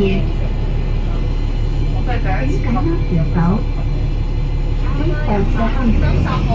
here. Please come up your belt. Please press the handbrake.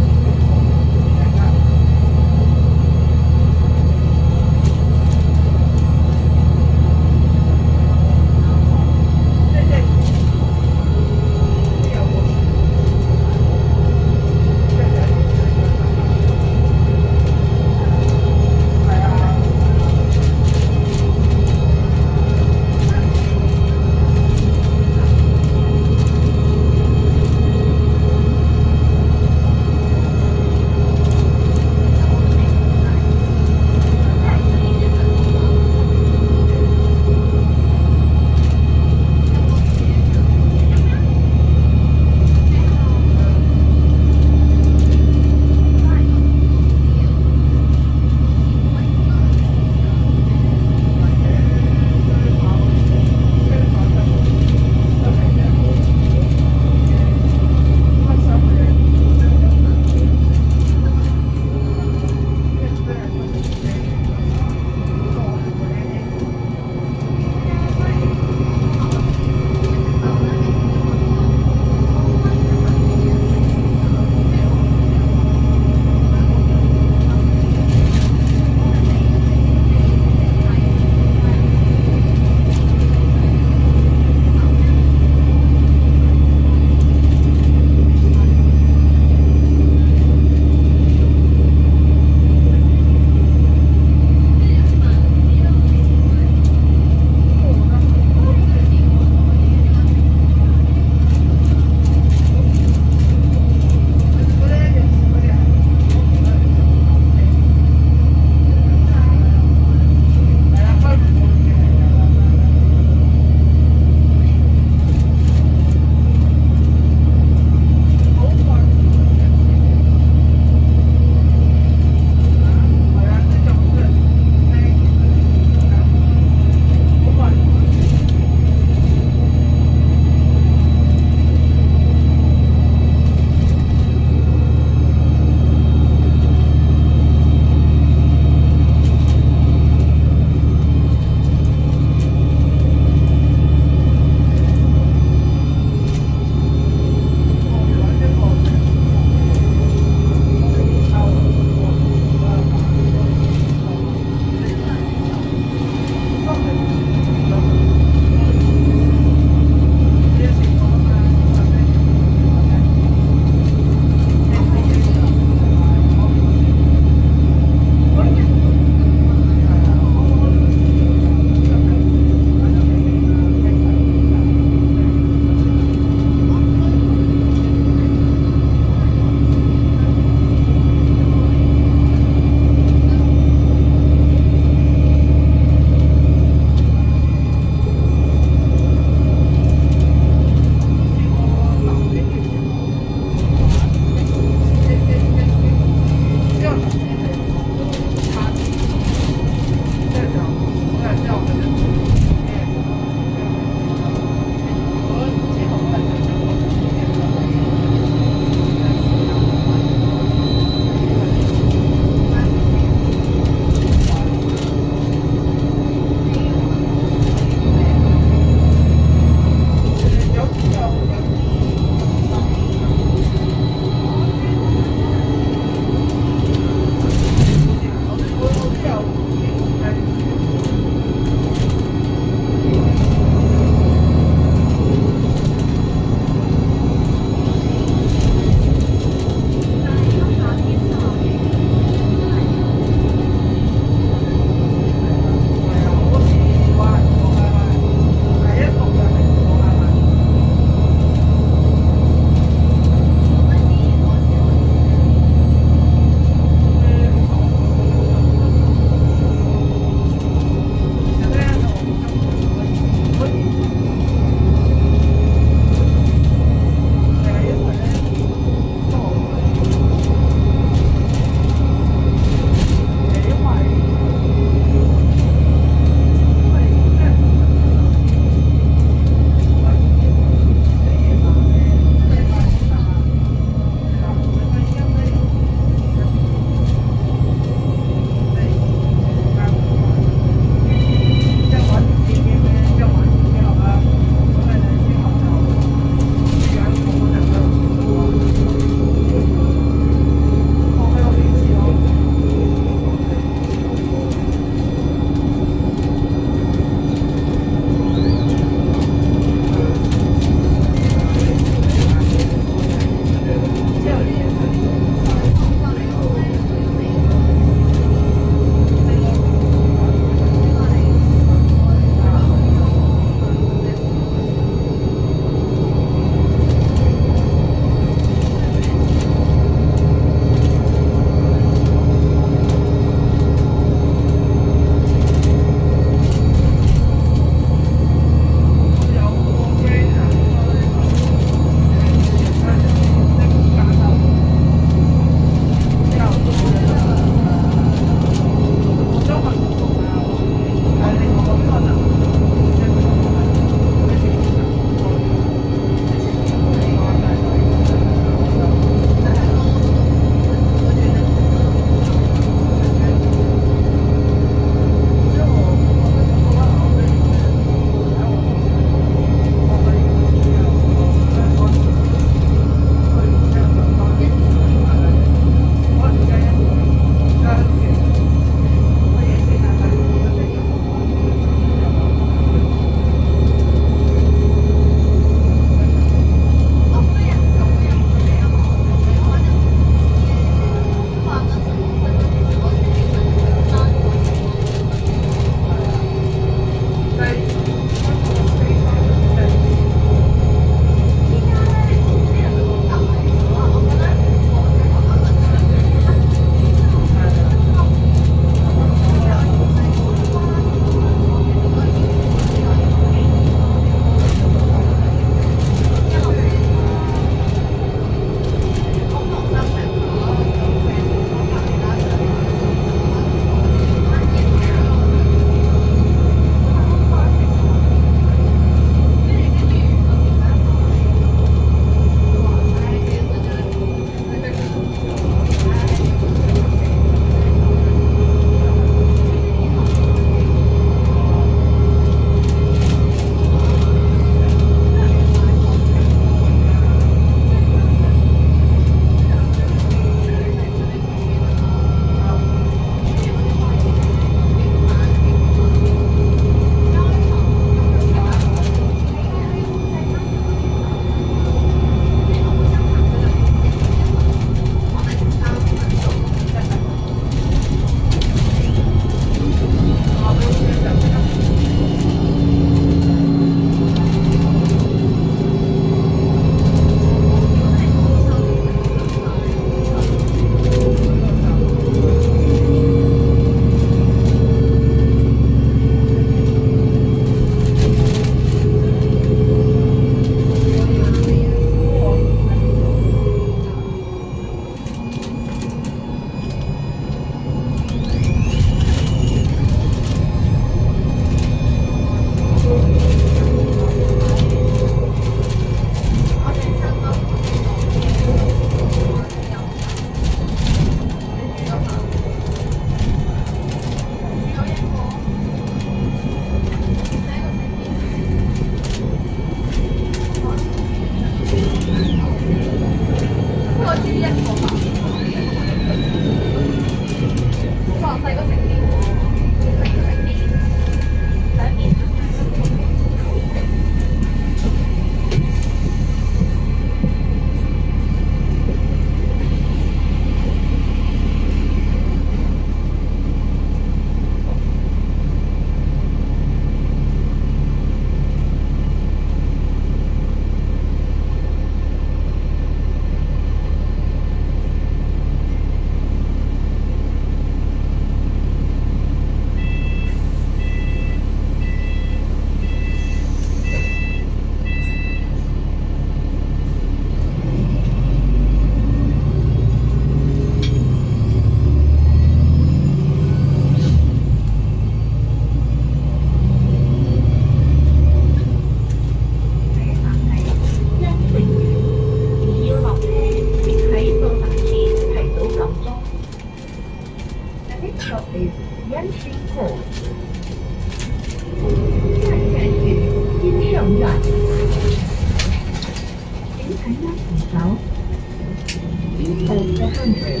south, east of the handrail,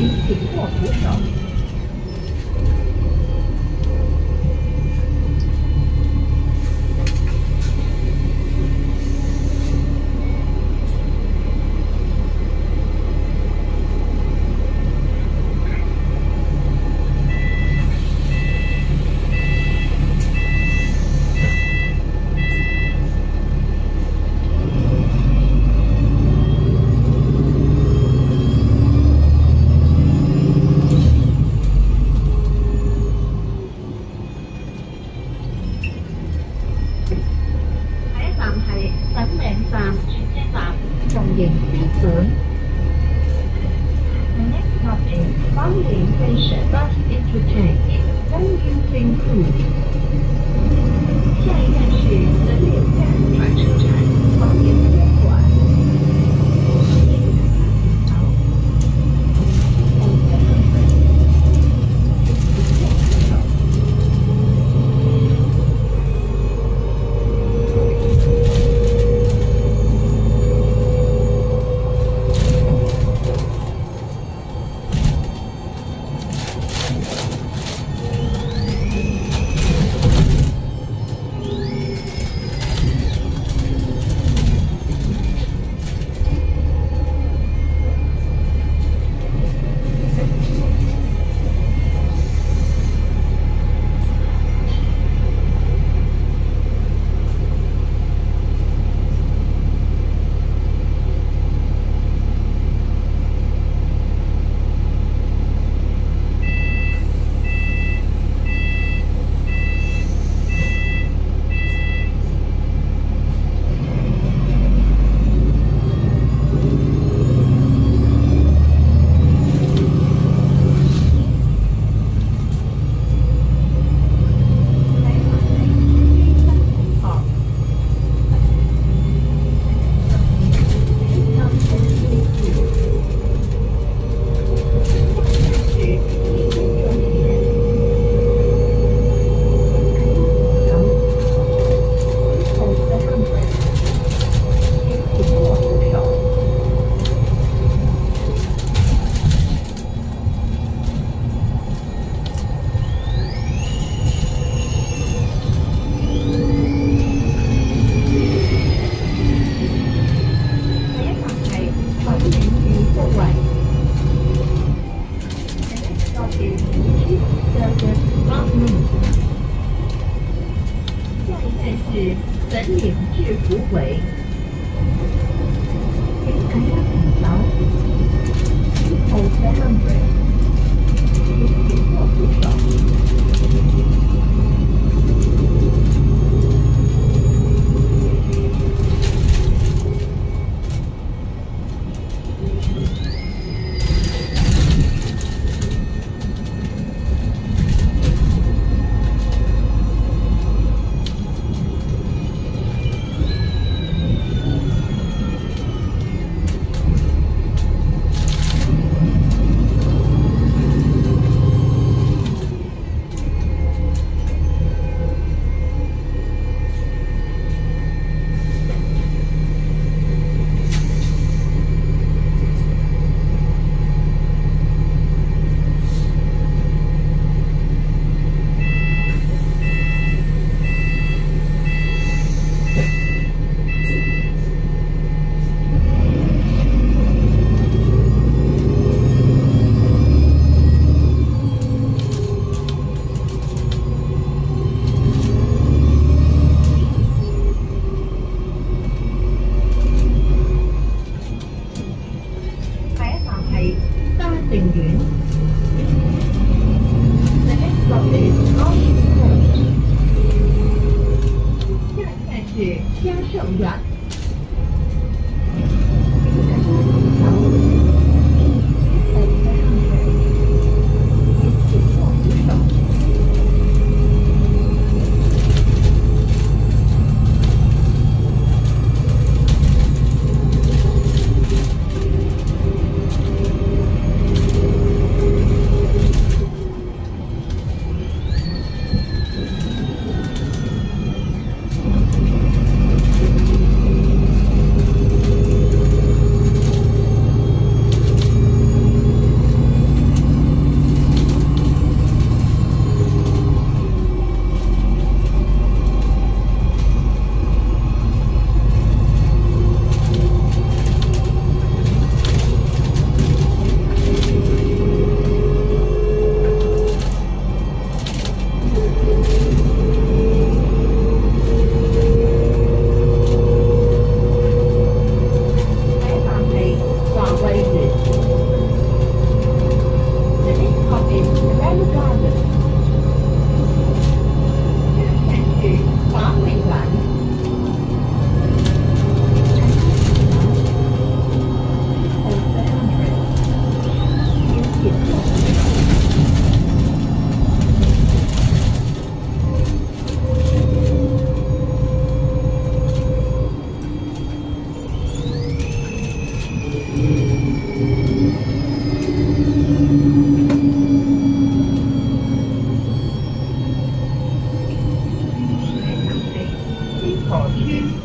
east to quarter south.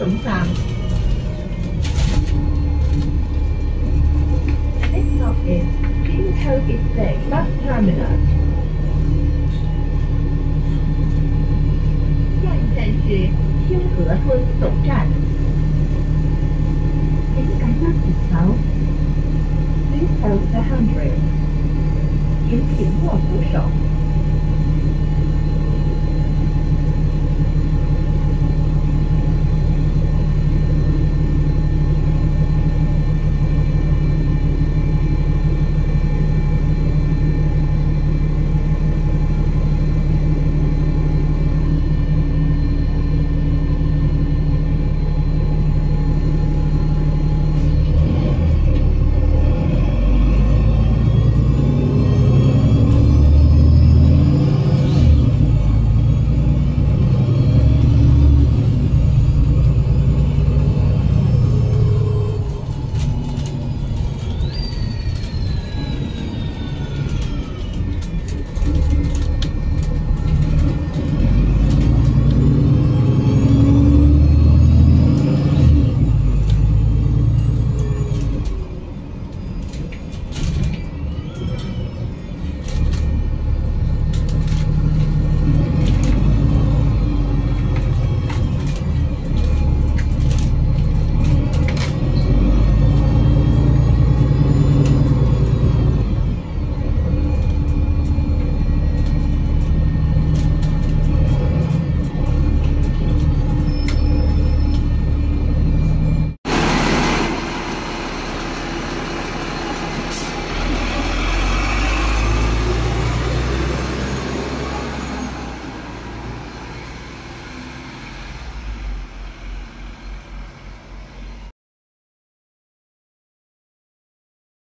Cẩm Phàm. Inhale in, inhale it back, left terminal. Please hold the handrail.